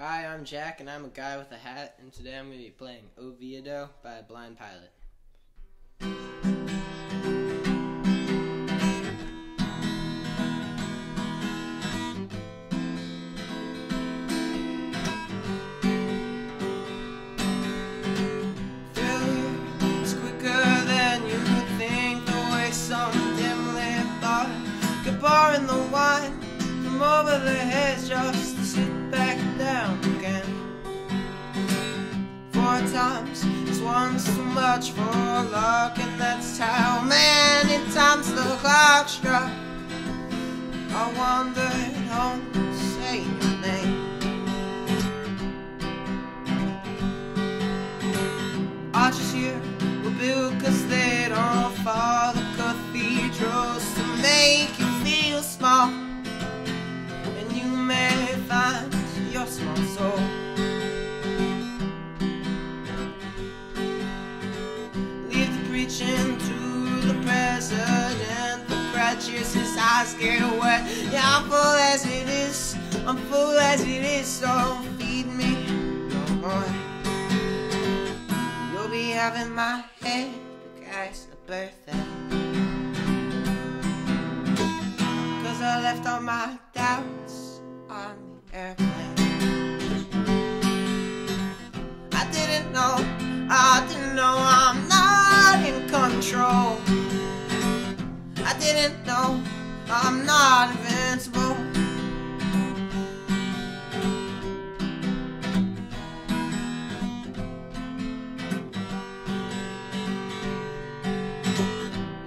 Hi, I'm Jack, and I'm a guy with a hat, and today I'm going to be playing Oviedo by Blind Pilot. Failure is quicker than you would think, the way some dimly thought could pour in the wine from over the heads just to sit back down again. 4 times is once too much for luck, and that's how many times the clock struck. I wandered home saying your name. Arches here were built cause they don't fall, the cathedrals to make you feel small, and you may find your small soul. Leave the preaching to the president, the crutches, his eyes get wet. Yeah, I'm full as it is, I'm full as it is, so don't feed me no more. You'll be having my head, guys, a birthday, cause I left all my doubts on the airplane. I didn't know I'm not in control. I didn't know I'm not invincible.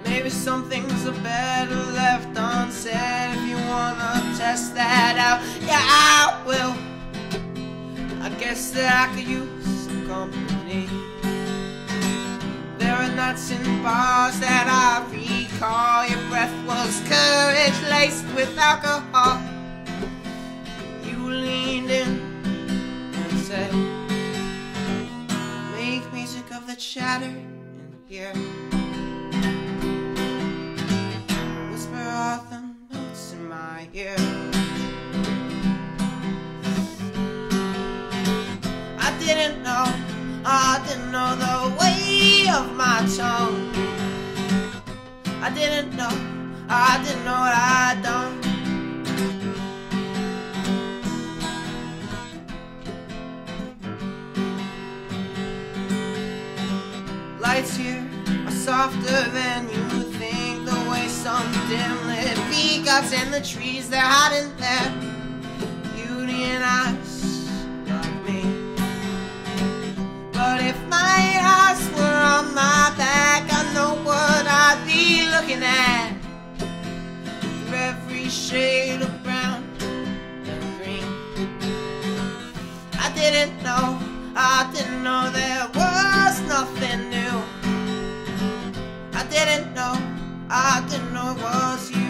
Maybe some things are better left unsaid. If you wanna test that out, yeah, I will. I guess that I could use some company. There are nuts and bars that I recall. Your breath was courage laced with alcohol. You leaned in and said, make music of the chatter in here. Whisper all the notes in my ear. I didn't know the way of my tongue. I didn't know what I'd done. Lights here are softer than you think, the way some dim-lit peacocks in the trees, they're hiding there. Beauty and I, through every shade of brown and green. I didn't know there was nothing new. I didn't know it was you.